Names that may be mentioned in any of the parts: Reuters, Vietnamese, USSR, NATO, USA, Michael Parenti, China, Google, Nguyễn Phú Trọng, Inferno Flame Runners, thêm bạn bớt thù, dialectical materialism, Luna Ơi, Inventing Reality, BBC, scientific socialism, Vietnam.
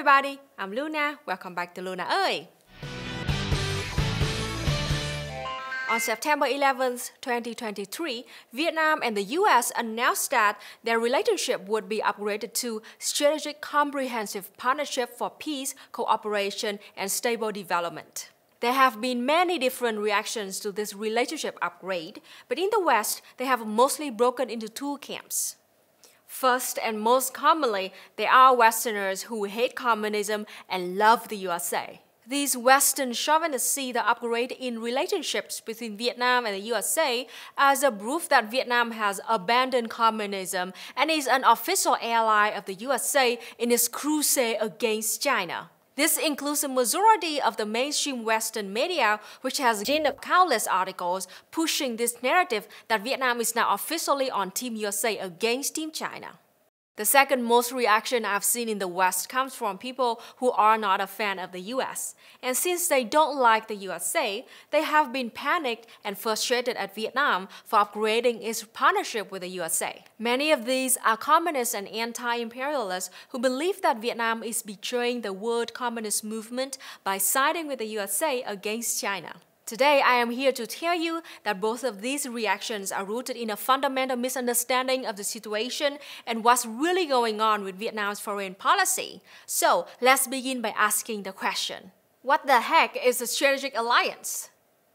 everybody, I'm Luna. Welcome back to Luna Ơi. On September 11th, 2023, Vietnam and the US announced that their relationship would be upgraded to Strategic Comprehensive Partnership for Peace, Cooperation, and Stable Development. There have been many different reactions to this relationship upgrade, but in the West, they have mostly broken into two camps. First and most commonly, there are Westerners who hate communism and love the USA. These Western chauvinists see the upgrade in relationships between Vietnam and the USA as a proof that Vietnam has abandoned communism and is an official ally of the USA in its crusade against China. This includes a majority of the mainstream Western media, which has ginned up countless articles pushing this narrative that Vietnam is now officially on Team USA against Team China. The second most reaction I've seen in the West comes from people who are not a fan of the US. And since they don't like the USA, they have been panicked and frustrated at Vietnam for upgrading its partnership with the USA. Many of these are communists and anti-imperialists who believe that Vietnam is betraying the world communist movement by siding with the USA against China. Today, I am here to tell you that both of these reactions are rooted in a fundamental misunderstanding of the situation and what's really going on with Vietnam's foreign policy. So, let's begin by asking the question, what the heck is a strategic alliance?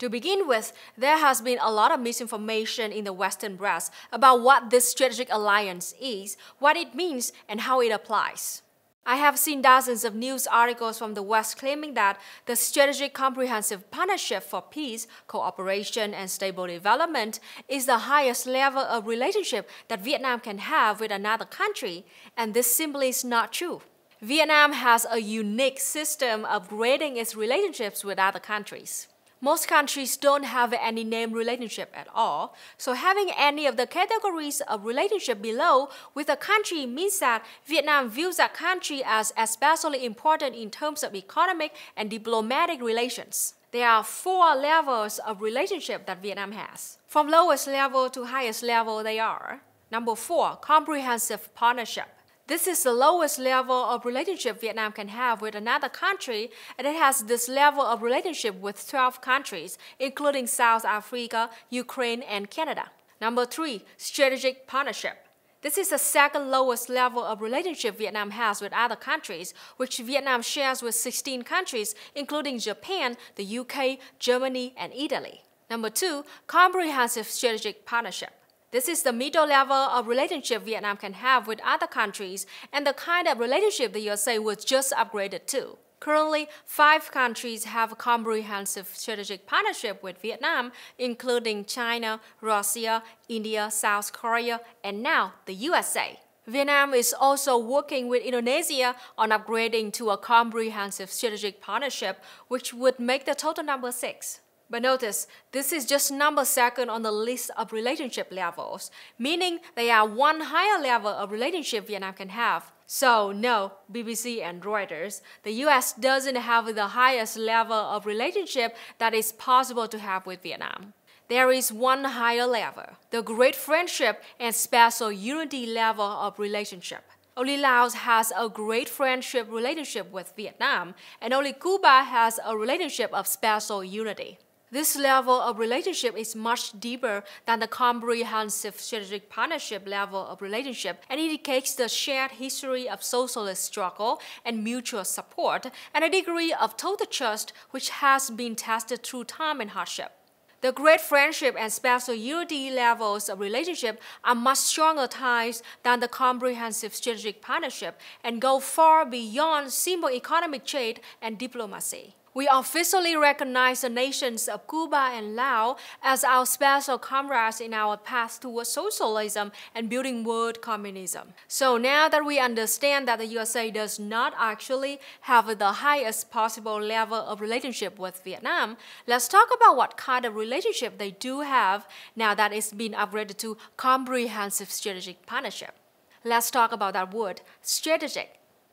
To begin with, there has been a lot of misinformation in the Western press about what this strategic alliance is, what it means, and how it applies. I have seen dozens of news articles from the West claiming that the Strategic Comprehensive Partnership for Peace, Cooperation, and Stable Development is the highest level of relationship that Vietnam can have with another country, and this simply is not true. Vietnam has a unique system of grading its relationships with other countries. Most countries don't have any name relationship at all, so having any of the categories of relationship below with a country means that Vietnam views that country as especially important in terms of economic and diplomatic relations. There are four levels of relationship that Vietnam has. From lowest level to highest level they are. Number 4, comprehensive partnership. This is the lowest level of relationship Vietnam can have with another country, and it has this level of relationship with 12 countries, including South Africa, Ukraine, and Canada. Number 3, strategic partnership. This is the second lowest level of relationship Vietnam has with other countries, which Vietnam shares with 16 countries, including Japan, the UK, Germany, and Italy. Number 2, comprehensive strategic partnership. This is the middle level of relationship Vietnam can have with other countries and the kind of relationship the USA was just upgraded to. Currently, 5 countries have a comprehensive strategic partnership with Vietnam, including China, Russia, India, South Korea, and now the USA. Vietnam is also working with Indonesia on upgrading to a comprehensive strategic partnership, which would make the total number 6. But notice, this is just number 2nd on the list of relationship levels, meaning they are one higher level of relationship Vietnam can have. So no, BBC and Reuters, the US doesn't have the highest level of relationship that is possible to have with Vietnam. There is one higher level, the Great Friendship and Special Unity level of relationship. Only Laos has a great friendship relationship with Vietnam, and only Cuba has a relationship of special unity. This level of relationship is much deeper than the comprehensive strategic partnership level of relationship and indicates the shared history of socialist struggle and mutual support and a degree of total trust which has been tested through time and hardship. The great friendship and special unity levels of relationship are much stronger ties than the comprehensive strategic partnership and go far beyond simple economic trade and diplomacy. We officially recognize the nations of Cuba and Laos as our special comrades in our path towards socialism and building world communism. So now that we understand that the USA does not actually have the highest possible level of relationship with Vietnam, let's talk about what kind of relationship they do have now that it's been upgraded to comprehensive strategic partnership. Let's talk about that word, strategic.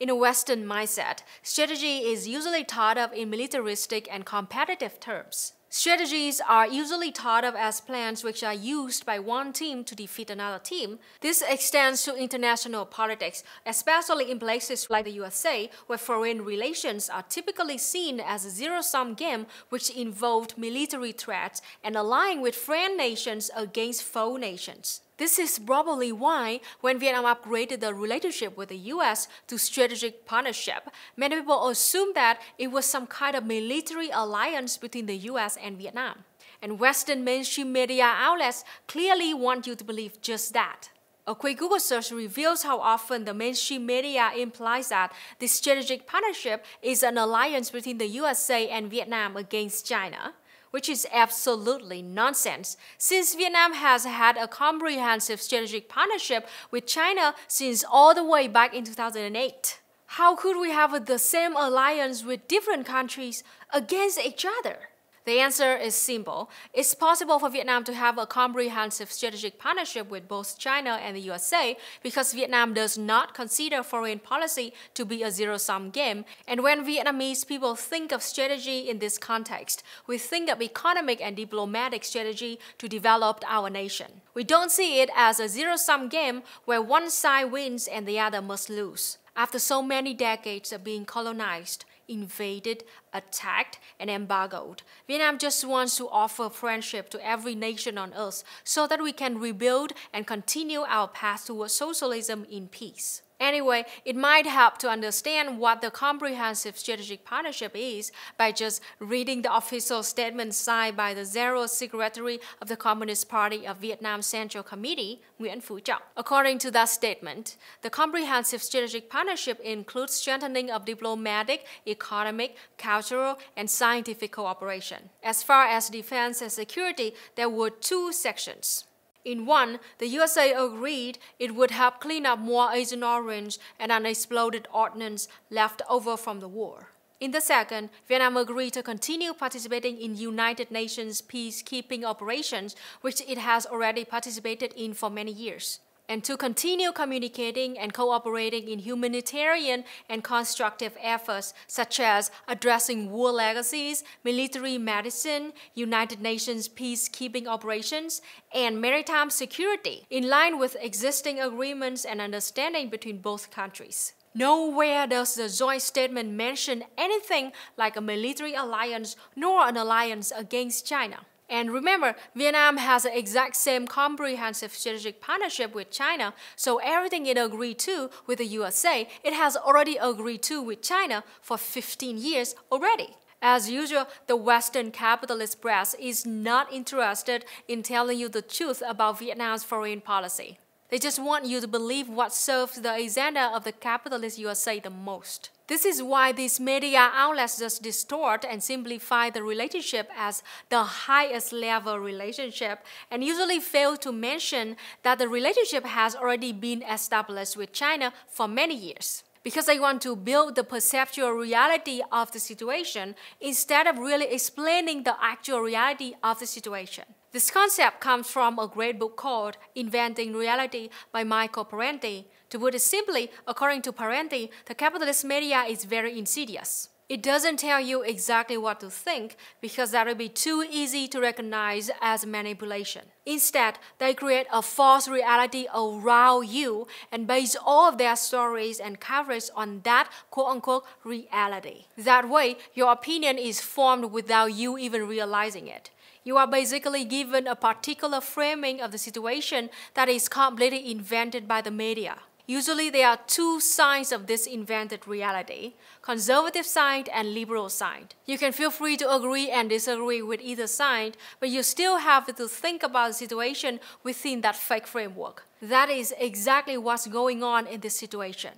In a Western mindset, strategy is usually thought of in militaristic and competitive terms. Strategies are usually thought of as plans which are used by one team to defeat another team. This extends to international politics, especially in places like the USA, where foreign relations are typically seen as a zero-sum game which involved military threats and allying with friend nations against foe nations. This is probably why, when Vietnam upgraded the relationship with the US to strategic partnership, many people assumed that it was some kind of military alliance between the US and Vietnam. And Western mainstream media outlets clearly want you to believe just that. A quick Google search reveals how often the mainstream media implies that this strategic partnership is an alliance between the USA and Vietnam against China, which is absolutely nonsense, since Vietnam has had a comprehensive strategic partnership with China since all the way back in 2008. How could we have the same alliance with different countries against each other? The answer is simple. It's possible for Vietnam to have a comprehensive strategic partnership with both China and the USA because Vietnam does not consider foreign policy to be a zero-sum game. And when Vietnamese people think of strategy in this context, we think of economic and diplomatic strategy to develop our nation. We don't see it as a zero-sum game where one side wins and the other must lose. After so many decades of being colonized, invaded, attacked, and embargoed, Vietnam just wants to offer friendship to every nation on earth so that we can rebuild and continue our path towards socialism in peace. Anyway, it might help to understand what the comprehensive strategic partnership is by just reading the official statement signed by the General Secretary of the Communist Party of Vietnam Central Committee, Nguyễn Phú Trọng. According to that statement, the comprehensive strategic partnership includes strengthening of diplomatic, economic, cultural, and scientific cooperation. As far as defense and security, there were two sections. In one, the USA agreed it would help clean up more Agent Orange and unexploded ordnance left over from the war. In the second, Vietnam agreed to continue participating in United Nations peacekeeping operations, which it has already participated in for many years, and to continue communicating and cooperating in humanitarian and constructive efforts such as addressing war legacies, military medicine, United Nations peacekeeping operations, and maritime security, in line with existing agreements and understanding between both countries. Nowhere does the joint statement mention anything like a military alliance nor an alliance against China. And remember, Vietnam has the exact same comprehensive strategic partnership with China, so everything it agreed to with the USA, it has already agreed to with China for 15 years already. As usual, the Western capitalist press is not interested in telling you the truth about Vietnam's foreign policy. They just want you to believe what serves the agenda of the capitalist USA the most. This is why these media outlets just distort and simplify the relationship as the highest level relationship, and usually fail to mention that the relationship has already been established with China for many years, because they want to build the perceptual reality of the situation instead of really explaining the actual reality of the situation. This concept comes from a great book called Inventing Reality by Michael Parenti. To put it simply, according to Parenti, the capitalist media is very insidious. It doesn't tell you exactly what to think because that would be too easy to recognize as manipulation. Instead, they create a false reality around you and base all of their stories and coverage on that quote-unquote reality. That way, your opinion is formed without you even realizing it. You are basically given a particular framing of the situation that is completely invented by the media. Usually there are two sides of this invented reality, conservative side and liberal side. You can feel free to agree and disagree with either side, but you still have to think about the situation within that fake framework. That is exactly what's going on in this situation.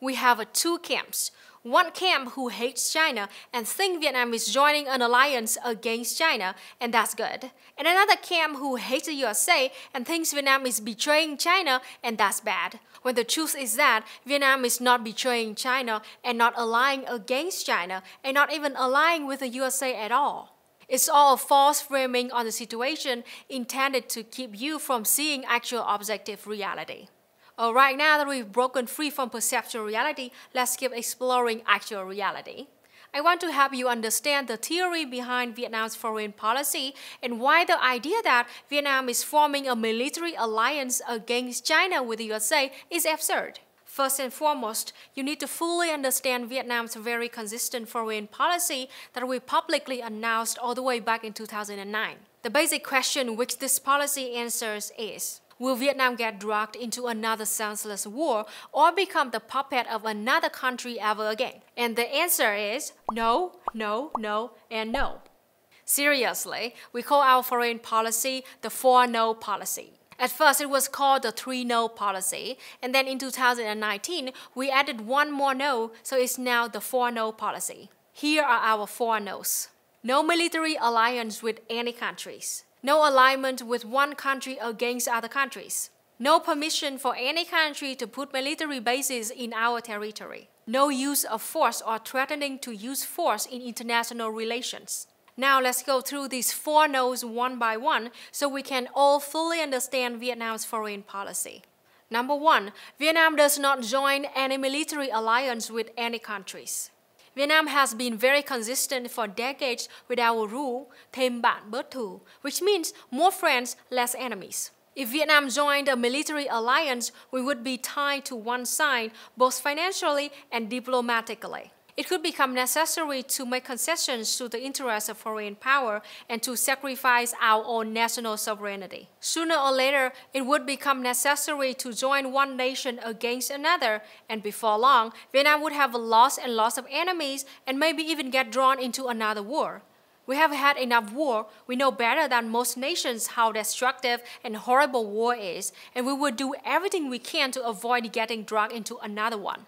We have two camps. One camp who hates China and think Vietnam is joining an alliance against China, and that's good. And another camp who hates the USA and thinks Vietnam is betraying China, and that's bad. When the truth is that Vietnam is not betraying China and not allying against China and not even allying with the USA at all. It's all a false framing on the situation intended to keep you from seeing actual objective reality. Alright, now that we've broken free from perceptual reality, let's keep exploring actual reality. I want to help you understand the theory behind Vietnam's foreign policy and why the idea that Vietnam is forming a military alliance against China with the USA is absurd. First and foremost, you need to fully understand Vietnam's very consistent foreign policy that we publicly announced all the way back in 2009. The basic question which this policy answers is, will Vietnam get dragged into another senseless war or become the puppet of another country ever again? And the answer is no, no, no, and no. Seriously, we call our foreign policy the 4-no policy. At first, it was called the 3-no policy, and then in 2019, we added one more no, so it's now the 4-no policy. Here are our 4 no's. No military alliance with any countries. No alignment with one country against other countries. No permission for any country to put military bases in our territory. No use of force or threatening to use force in international relations. Now let's go through these 4 no's one by one so we can all fully understand Vietnam's foreign policy. Number 1, Vietnam does not join any military alliance with any countries. Vietnam has been very consistent for decades with our rule, thêm bạn bớt thù, which means more friends, less enemies. If Vietnam joined a military alliance, we would be tied to one side, both financially and diplomatically. It could become necessary to make concessions to the interests of foreign power and to sacrifice our own national sovereignty. Sooner or later, it would become necessary to join one nation against another, and before long, Vietnam would have lost and lots of enemies and maybe even get drawn into another war. We have had enough war, we know better than most nations how destructive and horrible war is, and we will do everything we can to avoid getting dragged into another one.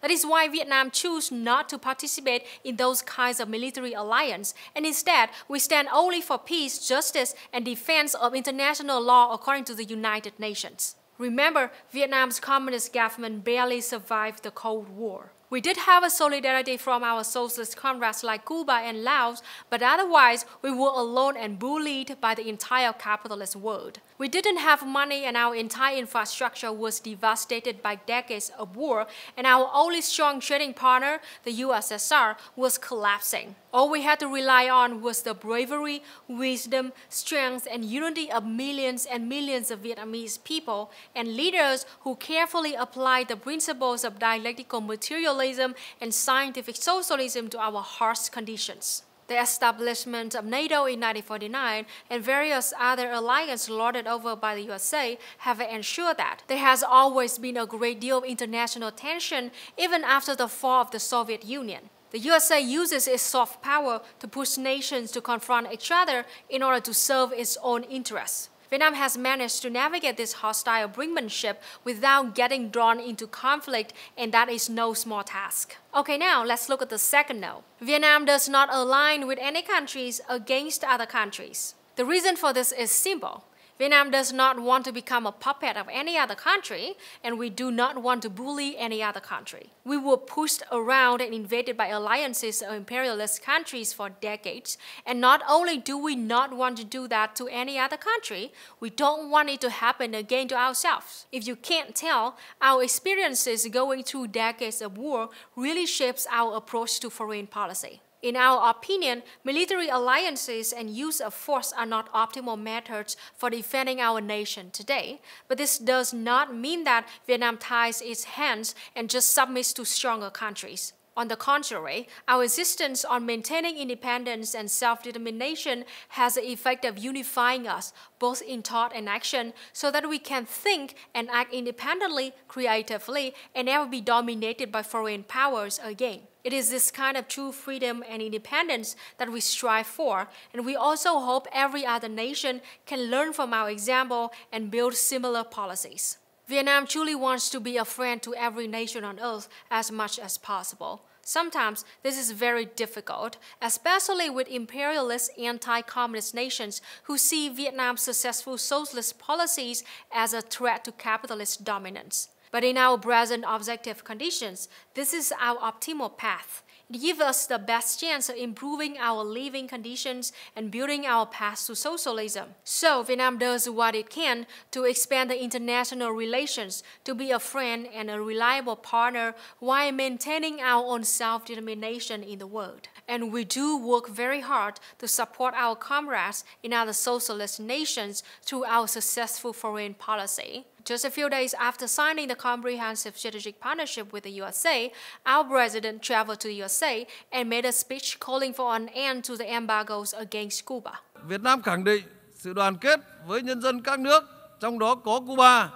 That is why Vietnam chose not to participate in those kinds of military alliance, and instead, we stand only for peace, justice, and defense of international law according to the United Nations. Remember, Vietnam's communist government barely survived the Cold War. We did have a solidarity from our socialist comrades like Cuba and Laos, but otherwise, we were alone and bullied by the entire capitalist world. We didn't have money and our entire infrastructure was devastated by decades of war, and our only strong trading partner, the USSR, was collapsing. All we had to rely on was the bravery, wisdom, strength, and unity of millions and millions of Vietnamese people and leaders who carefully applied the principles of dialectical materialism and scientific socialism to our harsh conditions. The establishment of NATO in 1949 and various other alliances lorded over by the USA have ensured that there has always been a great deal of international tension even after the fall of the Soviet Union. The USA uses its soft power to push nations to confront each other in order to serve its own interests. Vietnam has managed to navigate this hostile brinkmanship without getting drawn into conflict, and that is no small task. Okay, now let's look at the 2nd no. Vietnam does not align with any countries against other countries. The reason for this is simple. Vietnam does not want to become a puppet of any other country, and we do not want to bully any other country. We were pushed around and invaded by alliances of imperialist countries for decades, and not only do we not want to do that to any other country, we don't want it to happen again to ourselves. If you can't tell, our experiences going through decades of war really shapes our approach to foreign policy. In our opinion, military alliances and use of force are not optimal methods for defending our nation today, but this does not mean that Vietnam ties its hands and just submits to stronger countries. On the contrary, our insistence on maintaining independence and self-determination has the effect of unifying us, both in thought and action, so that we can think and act independently, creatively, and never be dominated by foreign powers again. It is this kind of true freedom and independence that we strive for, and we also hope every other nation can learn from our example and build similar policies. Vietnam truly wants to be a friend to every nation on earth as much as possible. Sometimes this is very difficult, especially with imperialist anti-communist nations who see Vietnam's successful socialist policies as a threat to capitalist dominance. But in our present objective conditions, this is our optimal path. give us the best chance of improving our living conditions and building our path to socialism. So Vietnam does what it can to expand the international relations, to be a friend and a reliable partner while maintaining our own self-determination in the world. And we do work very hard to support our comrades in other socialist nations through our successful foreign policy. Just a few days after signing the Comprehensive Strategic Partnership with the USA, our president traveled to the USA and made a speech calling for an end to the embargoes against Cuba. Việt Nam khẳng định sự đoàn kết với nhân dân các nước, trong đó có Cuba,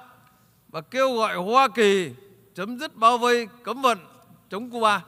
và kêu gọi Hoa Kỳ chấm dứt bao vây cấm vận chống Cuba.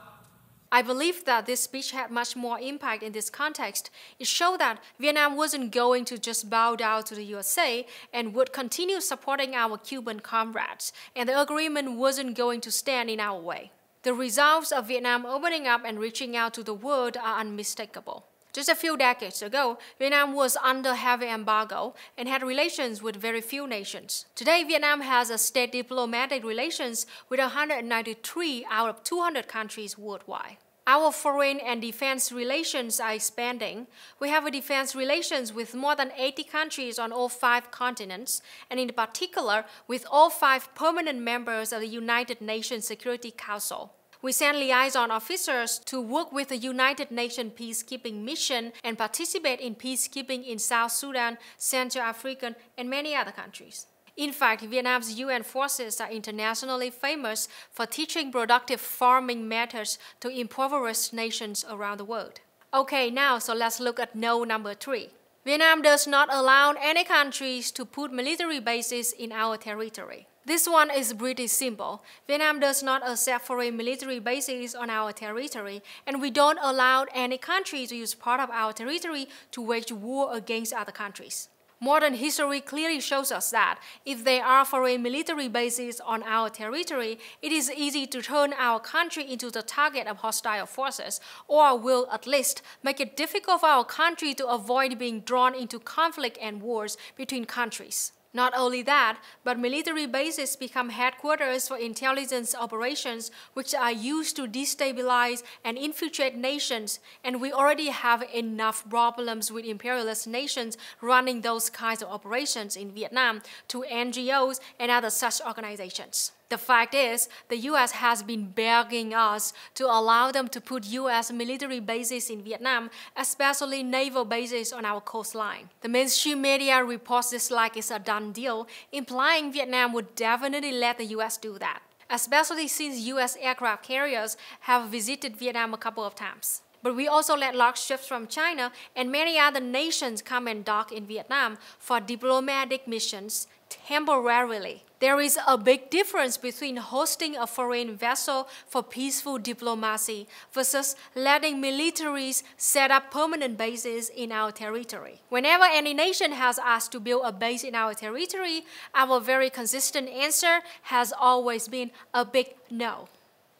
I believe that this speech had much more impact in this context. It showed that Vietnam wasn't going to just bow down to the USA and would continue supporting our Cuban comrades, and the agreement wasn't going to stand in our way. The results of Vietnam opening up and reaching out to the world are unmistakable. Just a few decades ago, Vietnam was under heavy embargo and had relations with very few nations. Today, Vietnam has a state diplomatic relations with 193 out of 200 countries worldwide. Our foreign and defense relations are expanding. We have a defense relations with more than 80 countries on all 5 continents, and in particular, with all 5 permanent members of the United Nations Security Council. We send liaison officers to work with the United Nations peacekeeping mission and participate in peacekeeping in South Sudan, Central Africa, and many other countries. In fact, Vietnam's UN forces are internationally famous for teaching productive farming methods to impoverished nations around the world. Okay, now, so let's look at no number 3. Vietnam does not allow any countries to put military bases in our territory. This one is pretty simple. Vietnam does not accept foreign military bases on our territory, and we don't allow any country to use part of our territory to wage war against other countries. Modern history clearly shows us that if there are foreign military bases on our territory, it is easy to turn our country into the target of hostile forces, or will at least make it difficult for our country to avoid being drawn into conflict and wars between countries. Not only that, but military bases become headquarters for intelligence operations, which are used to destabilize and infiltrate nations, and we already have enough problems with imperialist nations running those kinds of operations in Vietnam to NGOs and other such organizations. The fact is, the US has been begging us to allow them to put US military bases in Vietnam, especially naval bases on our coastline. The mainstream media reports this like it's a done deal, implying Vietnam would definitely let the US do that, especially since US aircraft carriers have visited Vietnam a couple of times. But we also let large ships from China and many other nations come and dock in Vietnam for diplomatic missions temporarily. There is a big difference between hosting a foreign vessel for peaceful diplomacy versus letting militaries set up permanent bases in our territory. Whenever any nation has asked to build a base in our territory, our very consistent answer has always been a big no.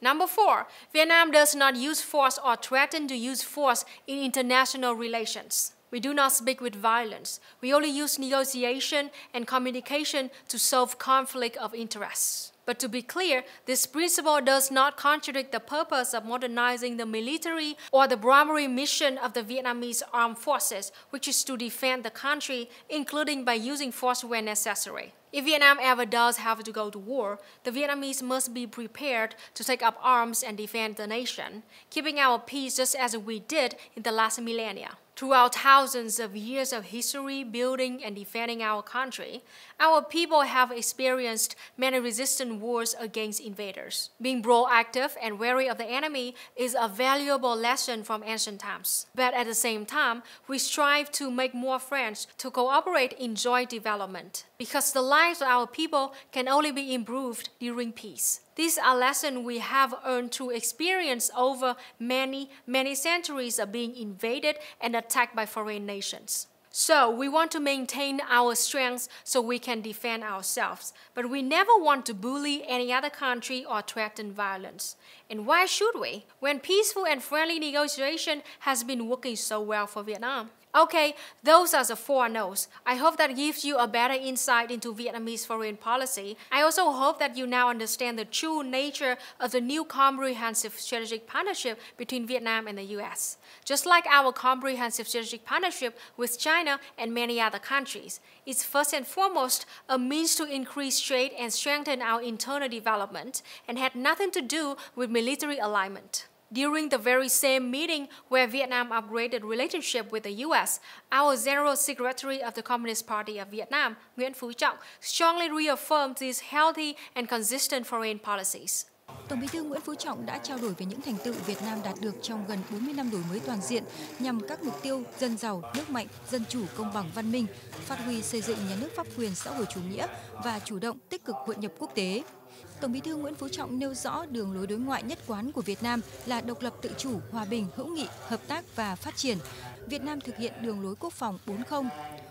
Number 4, Vietnam does not use force or threaten to use force in international relations. We do not speak with violence. We only use negotiation and communication to solve conflict of interests. But to be clear, this principle does not contradict the purpose of modernizing the military or the primary mission of the Vietnamese armed forces, which is to defend the country, including by using force where necessary. If Vietnam ever does have to go to war, the Vietnamese must be prepared to take up arms and defend the nation, keeping our peace just as we did in the last millennia. Throughout thousands of years of history building and defending our country, our people have experienced many resistant wars against invaders. Being proactive and wary of the enemy is a valuable lesson from ancient times. But at the same time, we strive to make more friends, to cooperate in joint development, because the lives of our people can only be improved during peace. These are lessons we have earned through experience over many, many centuries of being invaded and attacked by foreign nations. So we want to maintain our strengths so we can defend ourselves, but we never want to bully any other country or threaten violence. And why should we, when peaceful and friendly negotiation has been working so well for Vietnam? Okay, those are the four no's. I hope that gives you a better insight into Vietnamese foreign policy. I also hope that you now understand the true nature of the new comprehensive strategic partnership between Vietnam and the US, just like our comprehensive strategic partnership with China and many other countries. It's first and foremost a means to increase trade and strengthen our internal development and had nothing to do with military alignment. During the very same meeting where Vietnam upgraded relationship with the US, our General Secretary of the Communist Party of Vietnam, Nguyễn Phú Trọng, strongly reaffirmed these healthy and consistent foreign policies. Tổng Bí thư Nguyễn Phú Trọng đã trao đổi về những thành tựu Việt Nam đạt được trong gần 40 năm đổi mới toàn diện nhằm các mục tiêu dân giàu, nước mạnh, dân chủ, công bằng, văn minh, phát huy xây dựng nhà nước pháp quyền xã hội chủ nghĩa và chủ động tích cực hội nhập quốc tế. Tổng Bí thư Nguyễn Phú Trọng nêu rõ đường lối đối ngoại nhất quán của Việt Nam là độc lập tự chủ, hòa bình, hữu nghị, hợp tác và phát triển. Việt Nam thực hiện đường lối quốc phòng 4.0.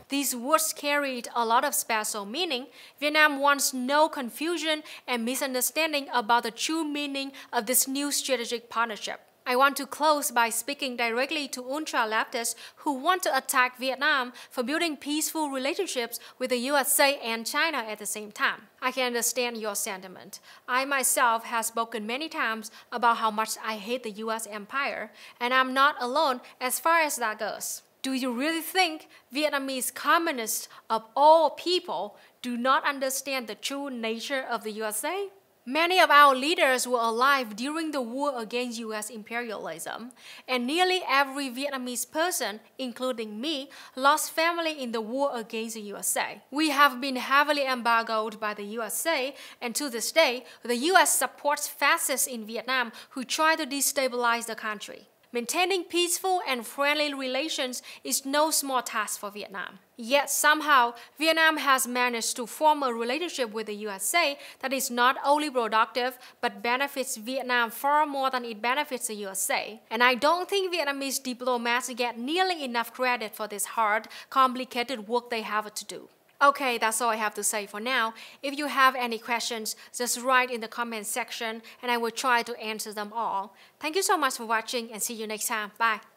These words carried a lot of special meaning. Vietnam wants no confusion and misunderstanding about the true meaning of this new strategic partnership. I want to close by speaking directly to ultra-leftists who want to attack Vietnam for building peaceful relationships with the USA and China at the same time. I can understand your sentiment. I myself have spoken many times about how much I hate the US empire, and I'm not alone as far as that goes. Do you really think Vietnamese communists of all people do not understand the true nature of the USA? Many of our leaders were alive during the war against US imperialism, and nearly every Vietnamese person, including me, lost family in the war against the USA. We have been heavily embargoed by the USA, and to this day, the US supports fascists in Vietnam who try to destabilize the country. Maintaining peaceful and friendly relations is no small task for Vietnam. Yet somehow, Vietnam has managed to form a relationship with the USA that is not only productive but benefits Vietnam far more than it benefits the USA. And I don't think Vietnamese diplomats get nearly enough credit for this hard, complicated work they have to do. Okay, that's all I have to say for now. If you have any questions, just write in the comment section and I will try to answer them all. Thank you so much for watching and see you next time. Bye.